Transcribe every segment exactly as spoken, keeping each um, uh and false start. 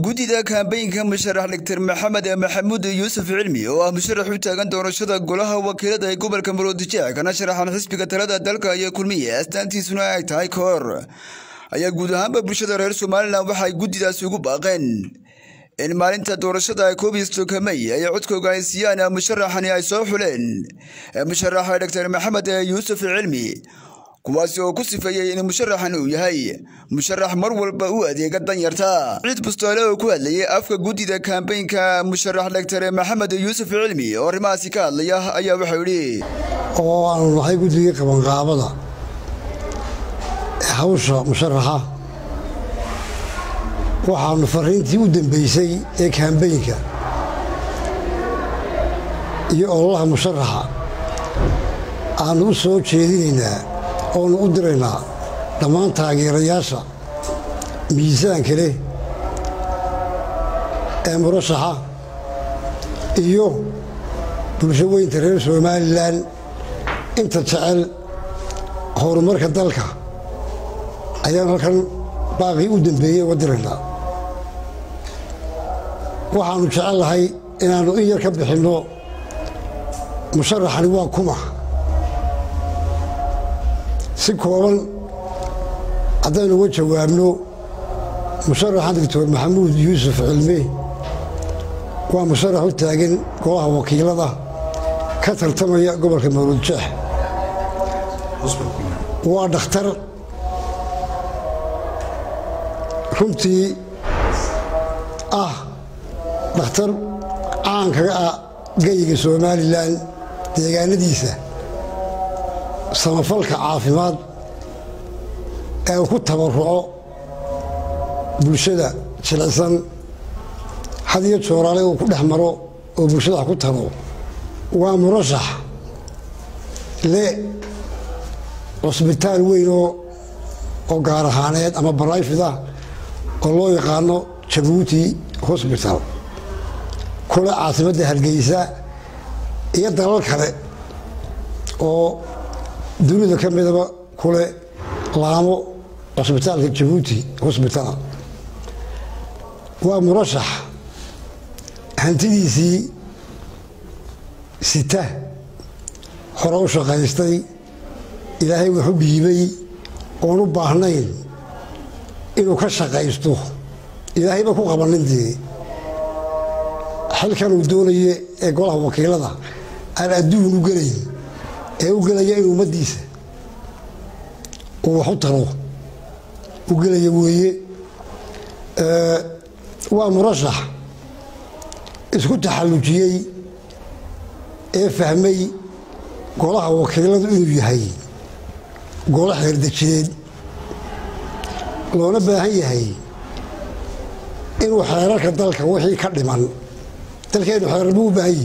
gudida kaambaynka musharax Dr Maxamed Maxamuud Yuusuf Cilmi oo ah musharax u taagan doorashada golaha wakiilada ee gobolka Maroodijeex kana sharaxan xisbiga talada dalka ayaa kulmiye astaantiisuna ay tahay koor ayaa guud ahaanba bulshada reer Soomaaliland waxay gudidaas ugu baaqeen in maalinta doorashada ay koob iyo toban May ay codkooga ay siiyaan musharaxani ay soo xuleen musharax Dr Maxamed Yuusuf Cilmi kuwaas oo ku sifayay in musharaxan uu yahay musharax mar walba u adeega danyarta cid bustoole oo ku hadlayay afka gudida kaambaynka musharax Dr Maxamed Yuusuf Cilmi oo rimaasi ka hadlaya ayaa waxa uu yiri oo aan lahay gudiga qaban qaabada hawsha musharaxa waxaan fariintii u dambeysay ee kaambaynka iyo Allah musharaxa aan u soo jeedinaynaa أنا أدرينا لما تاجر ياسا ميزان كله أمرصها إيوه بمشوي تريس وما لان أنت تسأل هو المركز ذلك أيام كان باقي أدم بيه ودرنا وحنا نسأل هاي إن أنا إياك بحنو مصرح لواكما سكوان عدنا وجه وامنو مصرح دكتور محمود يوسف علمي ومصرح التاجن قواه وكيل هذا كثر تمريا قبل كم رجح وعند اختر رمتي آه اختر عنك جيجي سومالي لان تيجان ديسه samafalka caafimaad ee ku tabaruco bulshada jilicsan hadiyo jooraale oo ku dhaxmaro oo bulshada ku tabaruco waa murajax le hospital weyn oo gaar ahaaneed ama barayfida oo loo yaqaano Jabuuti Hospital kula caasimada Hargeysa iyo dalal kale oo دولة كم يدبا كله لامو هسبتال في جيبوتي هسبتال ومرشح هنتدي سي ستة حروش غانستي إلهي وحب يبي ورب هنين إنه كشخ غايستو إلهي بكو قبلنتي حل كانوا دولي يقولها وكيلها أنا أدوه قليل وقال لي أنا مديسة وحطها وقال لي أبوي ومرشح اسكت حلوجي فهمي قولها وكيلة ويهي قولها هردتشين لو نبا هي هي إنو حيرك ذلك وحي كلمان ذلك إنو حيربوه بهي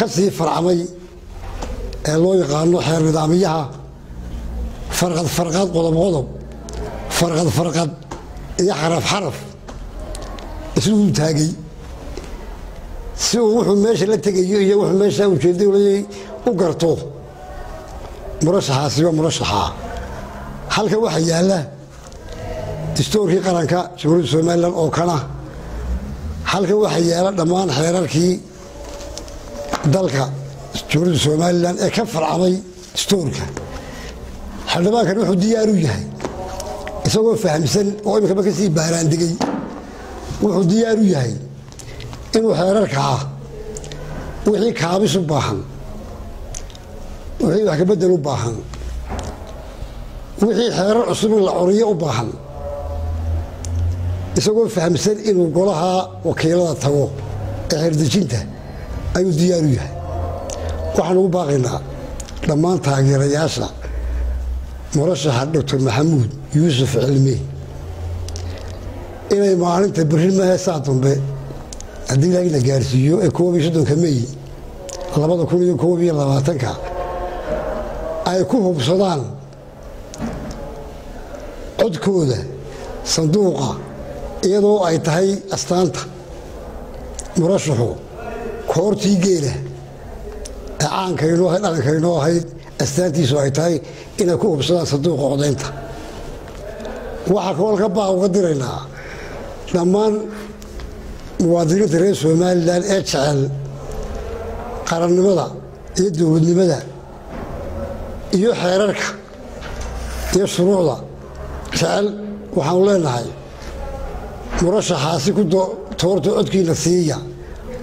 كسي فرعمي اللو يقانو حير نظاميها فرقد فرقد غضب غضب فرقد فرقد يحرف حرف اسلوب تاقي سو وحو ماشي لا تقيو يا وحو ماشي وجدي ولا وقرطوه مرشحة سوى مرشحة حالك واحد ياله تستوركي قرنكا شغل سوماليا او كانا حالك واحد ياله ضمان حيراركي دالكا تورد سوماليان اكفر عمي ستوركا حلبا كان وحو ديارو يهي اسوغو فهمسن او امكا بكسي باران دقي وحو ديارو يهي انو حيراركا وحي كابس باحن وحي وحكا بدلو باحن وحي حيرار عصب العورية باحن اسوغو فهمسن انو قولها وكيلة تاو احردجينته أيو دياريه وحنو باغينا لما تاجر ياسا مرشح الدكتور محمود يوسف علمي inay maalinta birin ma haysaa tunbe haddii la gaarsiiyo ee koob iyo shan ka meey labada kun iyo koob iyo labaatan ka ay ku hubsadaan codkooda sanduuqa iyadoo ay tahay astaanta murashaxu koortii geela aan ka inoo hadan ka inoo hay astaantiisu ay tahay in ay ku hubsadaan sanduuqa codeynta waxa koolka baa uga diraynaa dhammaan muwaadiniinta reer Soomaaliland ee jecel qarannimada iyo dowladnimada iyo xeerarka iyo shuruucda jecel waxaan leenahay murashaxaasi ku doorto codkiina siiya